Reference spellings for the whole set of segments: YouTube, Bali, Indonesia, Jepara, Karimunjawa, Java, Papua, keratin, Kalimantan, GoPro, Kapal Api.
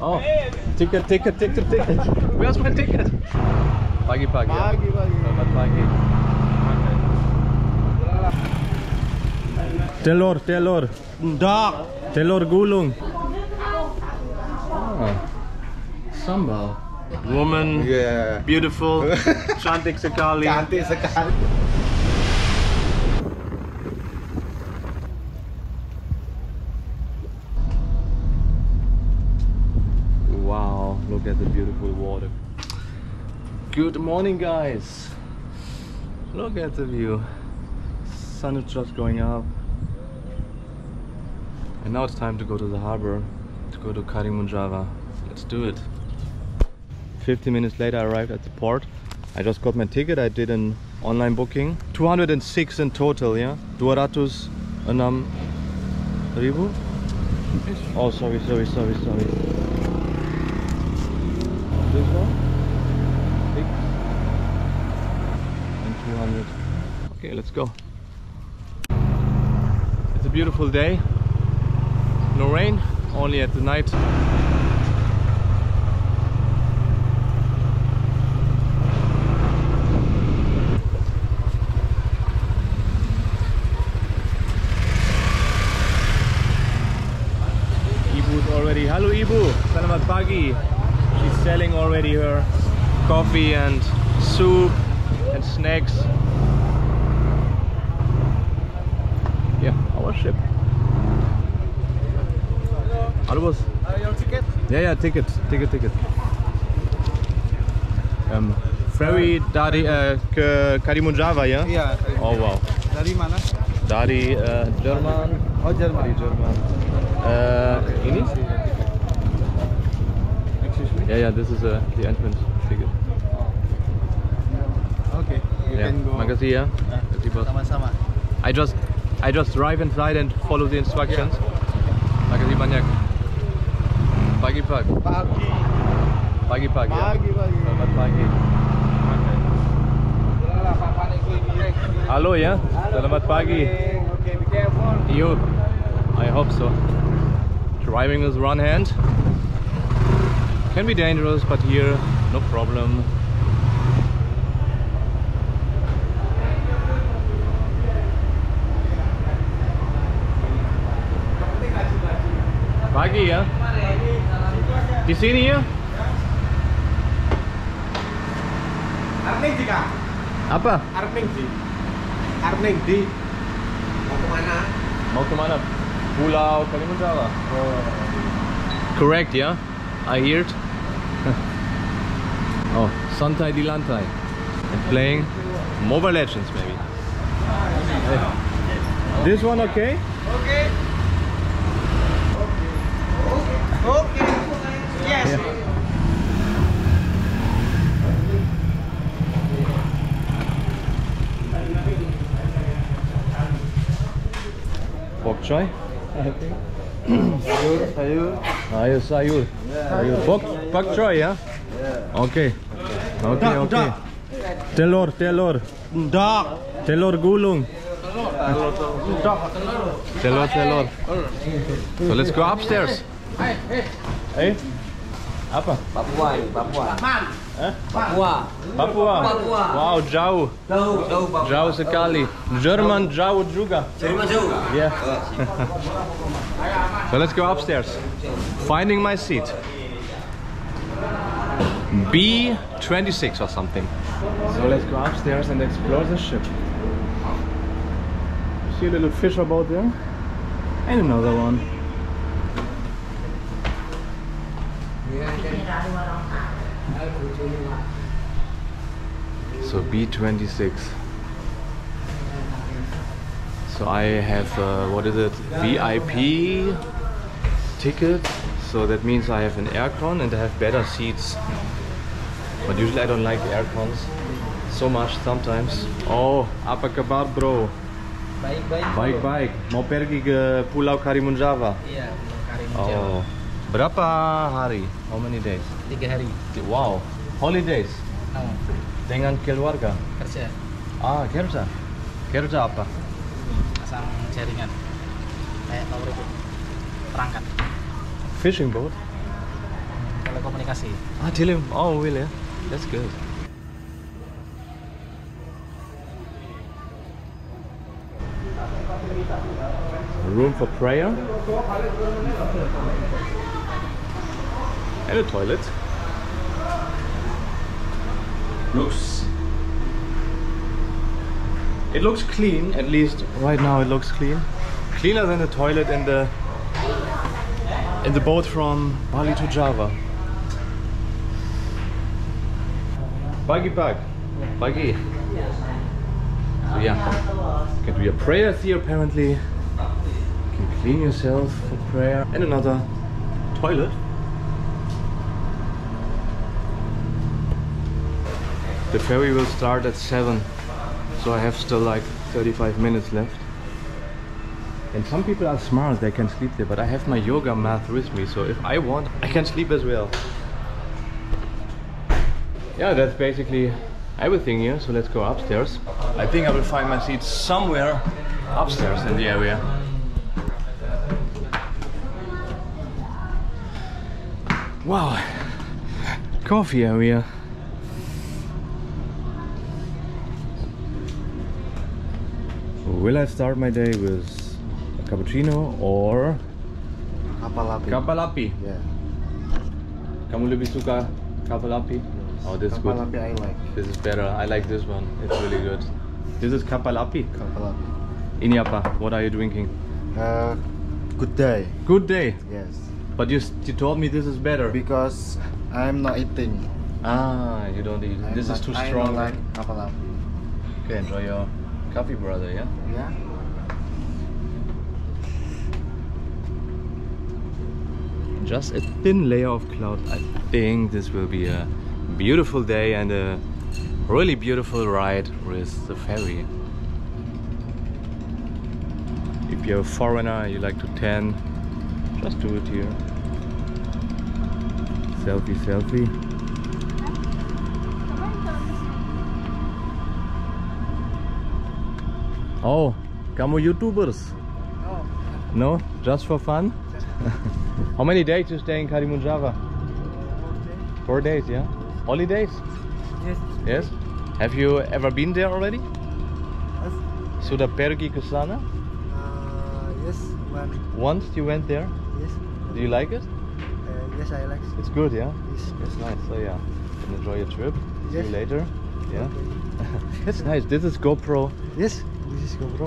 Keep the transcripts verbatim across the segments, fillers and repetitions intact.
Oh, ticket, ticket, ticket, ticket. Where's my ticket? Pagi, pagi. Pagi, pagi. Selamat pagi. Telur, telur. Dak. Telur gulung. Oh. Sambal. Woman. Yeah. Beautiful. Cantik sekali. Cantik sekali. Look at the beautiful water. Good morning, guys. Look at the view. Sun is just going up. And now it's time to go to the harbor, to go to Karimunjawa. Let's do it. fifteen minutes later, I arrived at the port. I just got my ticket. I did an online booking. two hundred six in total, yeah? Duaratus Anam Ribu? Oh, sorry, sorry, sorry, sorry. This one, six, and two hundred. Okay, let's go. It's a beautiful day. No rain, only at the night. Ibu's already. Hello, Ibu. Selamat pagi. She's selling already her coffee and soup and snacks. Yeah, our ship. Hello. Uh, your ticket? Yeah, yeah, ticket, ticket, ticket. Um, ferry dari uh, Karimunjawa, yeah? Yeah. Oh wow. Dari mana? Dari uh, Jerman. Oh, Jerman. Dari Jerman. Uh, ini? Yeah, yeah, this is uh, the entrance ticket. Okay, you yeah. can go. Magazine, yeah? yeah. Sama, sama. I just, I just drive inside and follow the instructions. Magazine banyak. Pagi pagi. Pagi. Pagi pagi. Pagi pagi. Selamat pagi. Hello, yeah. Selamat pagi. Okay, be careful. You. I hope so. Driving with one hand. Can be dangerous, but here no problem. Pagi ya? Di sini ya? Arning di kak? Apa? Arning di. Arning di. Mau kemana? Mau kemana? Pulau Kalimantan. Oh. Correct, ya? I heard. Oh, Santai di Lantai. And playing Mobile Legends, maybe. Hey. This one okay? Okay. Okay. Okay. Yes. Yeah. Bok choy? I think. Sayur, sayur. Sayur, sayur. Sayur. Bok, bok choy, yeah? Okay. Okay, okay. Telur, telur. Dak. Telur gulung. Telur, telur. So let's go upstairs. Hey. Apa? Papua, Papua. Papua. Papua. Wow, jauh. Jauh, jauh. Jauh sekali. Jerman jauh juga. Jerman jauh. Yeah. So let's go upstairs. Finding my seat. B twenty-six or something. So let's go upstairs and explore the ship. See a little fish about there? And another one. So B twenty-six. So I have, uh, what is it? V I P ticket. So that means I have an aircon and I have better seats. But usually I don't like the aircons so much sometimes. Oh, apa kabar bro? Baik, baik. Baik, baik. Mau pergi ke Pulau Karimunjawa? Iya, Karimunjawa. Oh. Berapa hari? How many days? Tiga hari. Wow. Holidays? Oh. Dengan keluarga? Kerja. Ah, kerja. Kerja apa? Pasang jaringan. Kayak tower itu. Perangkat. Fishing boat? kasih. Ah, dilim. Oh, will ya. Yeah. That's good. Room for prayer and a toilet. Looks. It looks clean. At least right now, it looks clean. Cleaner than the toilet in the in the boat from Bali to Java. Buggy bug, buggy. So yeah, you can do your prayers here apparently. You can clean yourself for prayer and another toilet. The ferry will start at seven, so I have still like thirty-five minutes left. And some people are smart, they can sleep there, but I have my yoga mat with me, so if I want, I can sleep as well. Yeah, that's basically everything here, so let's go upstairs. I think I will find my seat somewhere upstairs in the area. Wow, coffee area. Will I start my day with a cappuccino or Kapal Api? Kapal Api. Yeah. Kamu lebih suka Kapal Api? Yes. Oh, this is good. Kapal Api I like. This is better. I like this one. It's really good. This is Kapal Api. Kapal Api. Ini apa? What are you drinking? Uh, good day. Good day. Yes. But you you told me this is better because I'm not eating. Ah, you don't eat. I'm this not, is too strong. I don't like Kapal Api. Okay, enjoy your coffee, brother, yeah? Yeah. Just a thin layer of cloud. I think this will be a beautiful day and a really beautiful ride with the ferry. If you're a foreigner, you like to tan, just do it here. Selfie, selfie. Oh, kamu YouTubers? No. No? Just for fun? How many days you stay in Karimunjawa? Four days. Four days, yeah? Holidays? Yes. Yes? Have you ever been there already? Yes. Sudah pergi ke sana? Uh, yes, once. Once you went there? Yes. Do you like it? Uh, yes, I like it. It's good, yeah? Yes. It's nice. So yeah, you can enjoy your trip. Yes. See you later. Yeah. Okay. It's nice. This is GoPro. Yes. This is GoPro.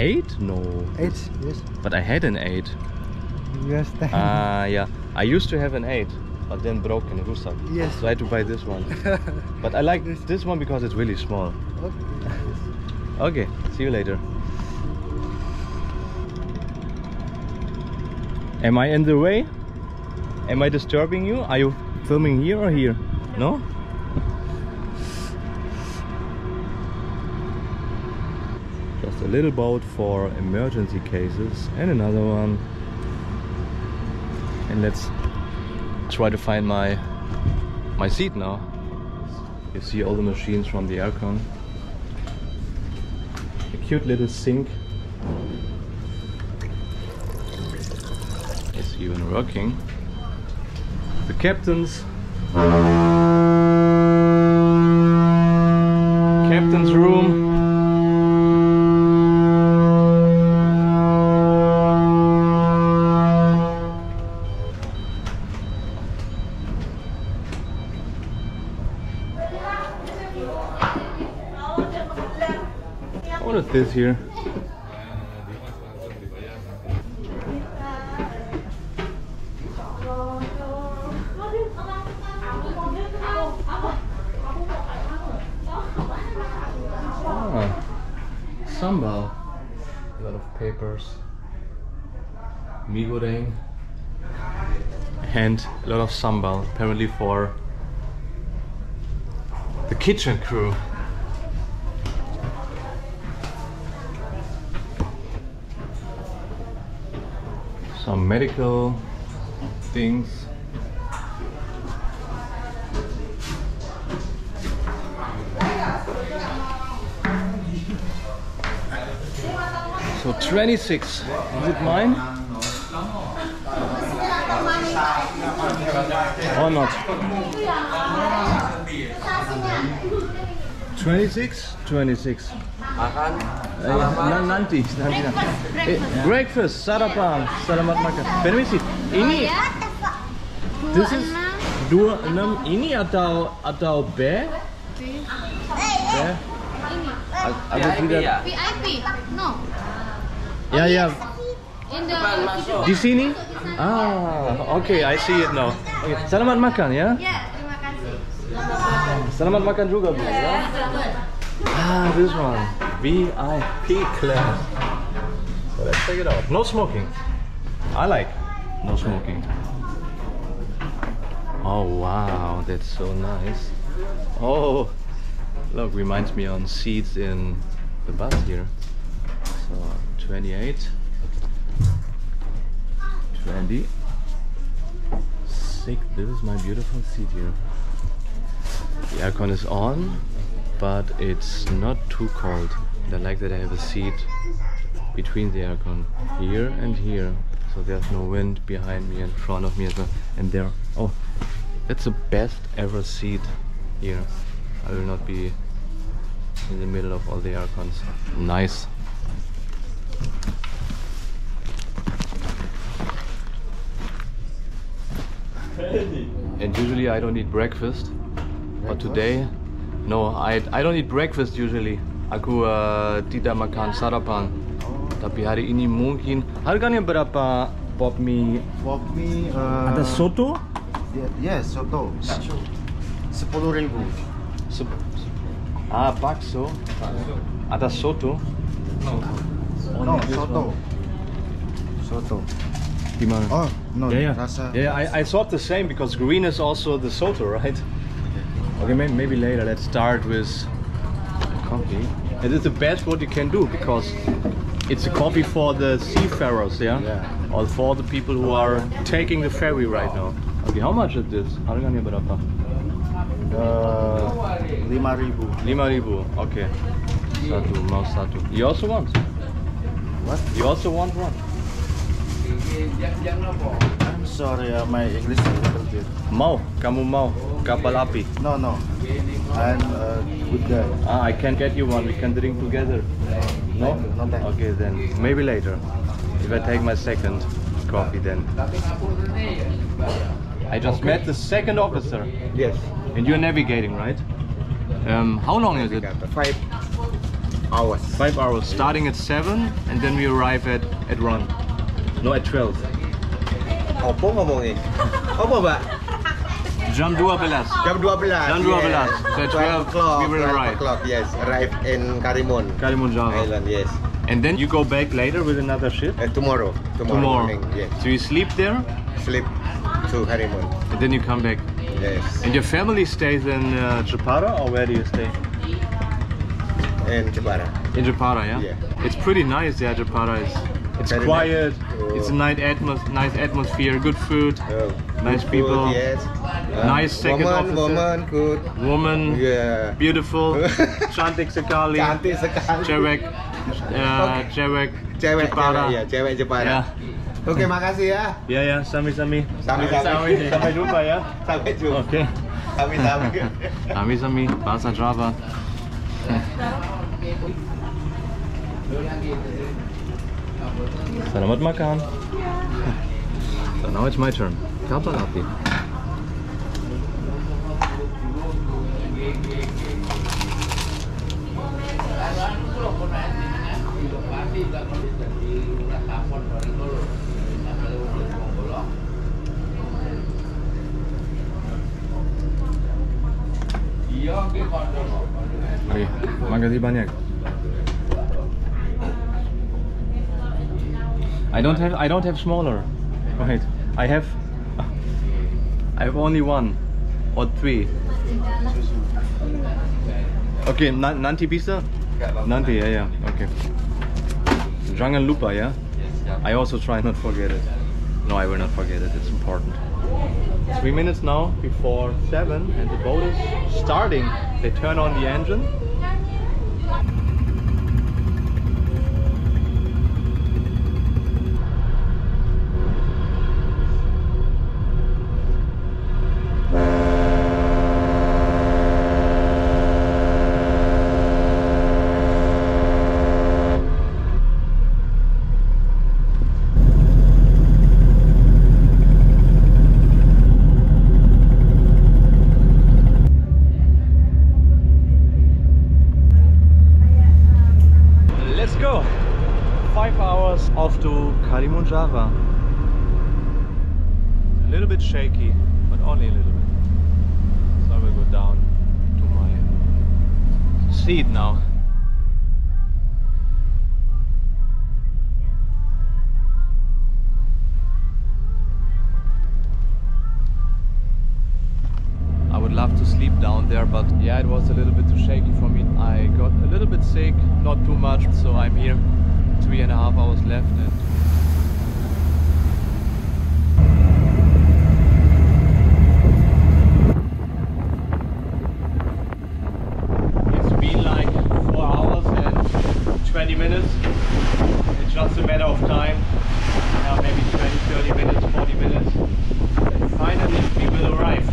Eight? No. Eight, yes. But I had an eight. Yes. Ah, uh, yeah. I used to have an eight, but then broke in Rusak. Yes. So I had to buy this one. But I like yes. this one because it's really small. Okay. Yes. Okay. See you later. Am I in the way? Am I disturbing you? Are you filming here or here? No? A little boat for emergency cases and another one, and let's try to find my my seat now. You see all the machines from the aircon. A cute little sink. It's even working. The captain's captain's room. What is this here? Ah, sambal. A lot of papers, mie goreng, and a lot of sambal, apparently for the kitchen crew. Some medical things. So twenty-six, is it mine? Or not? twenty-six? twenty-six. Uh, nanti, nanti. Breakfast, sarapan, selamat makan. Permisi, ini. This is dua enam ini atau atau B? B. Ada tidak? V I P, no. Ya ya. Di sini? Ah, okay, I see it now. Okay. Selamat makan ya? Ya, terima kasih. Selamat makan juga bu. Ya, selamat. Ah, this one, V I P class. So let's check it out. No smoking. I like no smoking. Oh wow, that's so nice. Oh, look, reminds me on seats in the bus here. So twenty-eight, twenty-six. This is my beautiful seat here. The aircon is on, but it's not too cold. And I like that I have a seat between the aircon here and here, so there's no wind behind me and in front of me as well. And there, oh, that's the best ever seat here. I will not be in the middle of all the aircons. Nice. And usually I don't eat breakfast, but today, no, I I don't eat breakfast usually. Aku uh, tidak makan sarapan. Tapi hari ini mungkin. Harganya berapa pop mie? Pop mie. Uh, Ada soto? Yes, soto. Sepuluh ribu. Ah, bakso. Ada soto? No, soto. Soto. Dimana? Oh, no. Yeah, yeah. Yeah, I, I thought the same because green is also the soto, right? Okay, maybe, maybe later. Let's start with coffee. It is the best what you can do because it's a coffee for the seafarers, yeah? Yeah. Or for the people who are taking the ferry right now. Okay, how much is this? Harganya berapa? Lima ribu. Lima ribu. Okay. Satu, mau satu. You also want? What? You also want one? I'm sorry, uh, my English is a little bit. Mau, kamu mau, Kapal Api. No, no. I'm a good guy. Ah, I can get you one. We can drink together. No, no. Okay, then maybe later. If I take my second coffee, then. I just okay. met the second officer. Yes. And you're navigating, right? Um, how long is it? Five hours. Five hours. Starting at seven, and then we arrive at at one. No, at twelve. Apa ngomongnya? Apa, Pak? Jam dua belas. Jam dua belas. Jam dua belas. So at twelve we will arrive. Yes, arrive in Karimun. Karimunjawa Island, yes. And then you go back later with another ship? Uh, tomorrow. Tomorrow. Tomorrow. Yes. So you sleep there? Sleep to Karimun. And then you come back? Yes. And your family stays in uh, Jepara, or where do you stay? In Jepara. In Jepara, yeah? Yeah. It's pretty nice, yeah, Jepara is. It's very quiet, nice. It's a nice, atmos nice atmosphere, good food, oh, nice good people, food, yes. um, nice second woman, officer, woman, good. woman yeah. beautiful, cantik sekali, cantik sekali, cewek, uh, okay. cewek, cewek, Jepara. Yeah, cewek Jepara. Yeah. Oke, okay, makasih ya. Ya yeah, ya, yeah. sami-sami. Sami-sami. Sampai jumpa ya. Sampai jumpa. Oke. Okay. Sami-sami. Sami-sami, bahasa Java. Selamat makan. So now it's my turn. Kapal Api. Okay, makasih banyak. I don't have I don't have smaller. Right. I have I have only one or three. Okay, nanti bisa? Nanti, yeah, yeah. Okay. Jangan lupa, yeah? I also try not forget it. No, I will not forget it. It's important. Three minutes now before seven and the boat is starting. They turn on the engine. Karimunjawa. A little bit shaky, but only a little bit. So I will go down to my seat now. I would love to sleep down there, but yeah, it was a little bit too shaky for me. I got a little bit sick, not too much, so I'm here. Three and a half hours left. And twenty minutes, it's just a matter of time, now maybe twenty, thirty minutes, forty minutes, and finally we will arrive.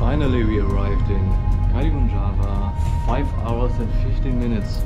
Finally we arrived in Karimunjawa, five hours and fifteen minutes.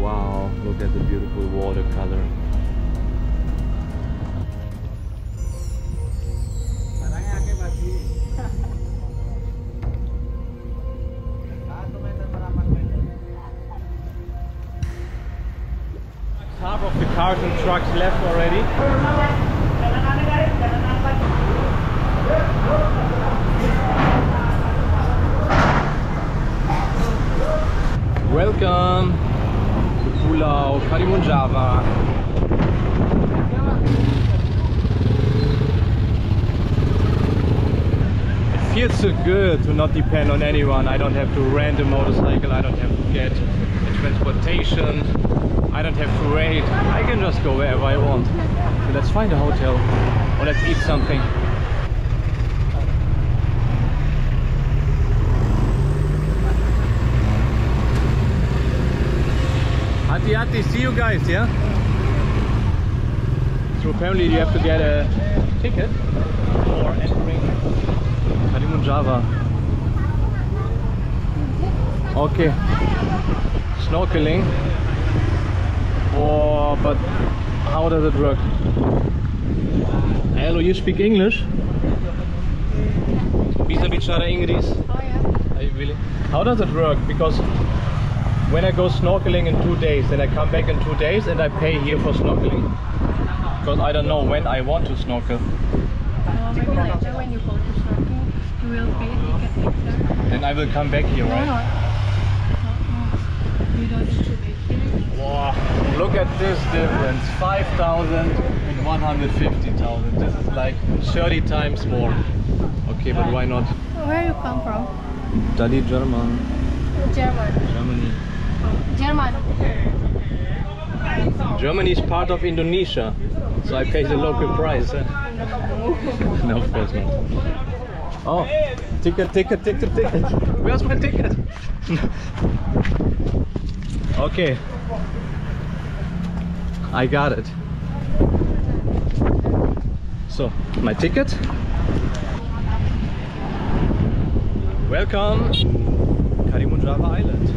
Wow, look at the beautiful watercolor. Half of the cars and trucks left already. Welcome to Pulau Karimunjawa. It feels so good to not depend on anyone. I don't have to rent a motorcycle, I don't have to get a transportation, I don't have to wait. I can just go wherever I want. So let's find a hotel or let's eat something. Ati, see you guys, yeah? So apparently you have to get a ticket for entering Karimunjawa. Okay, snorkeling. Oh, but how does it work? Hello, you speak English? Bisa bicara Inggris? Oh yeah. Are you really? How does it work? Because when I go snorkeling in two days, then I come back in two days and I pay here for snorkeling. Because I don't know when I want to snorkel. Uh, maybe later when you go to snorkeling, you will pay ticket. Then I will come back here, no, right? No, no. You don't need to pay here. Wow, look at this difference. five thousand and one hundred fifty thousand. This is like thirty times more. Okay, but why not? Where you come from? Study German. German. Germany. German. Germany is part of Indonesia, so I pay the local price. Eh? No, of course not. Oh, ticket, ticket, ticket, ticket. Where's my ticket? Okay. I got it. So, my ticket. Welcome, Karimunjawa Island.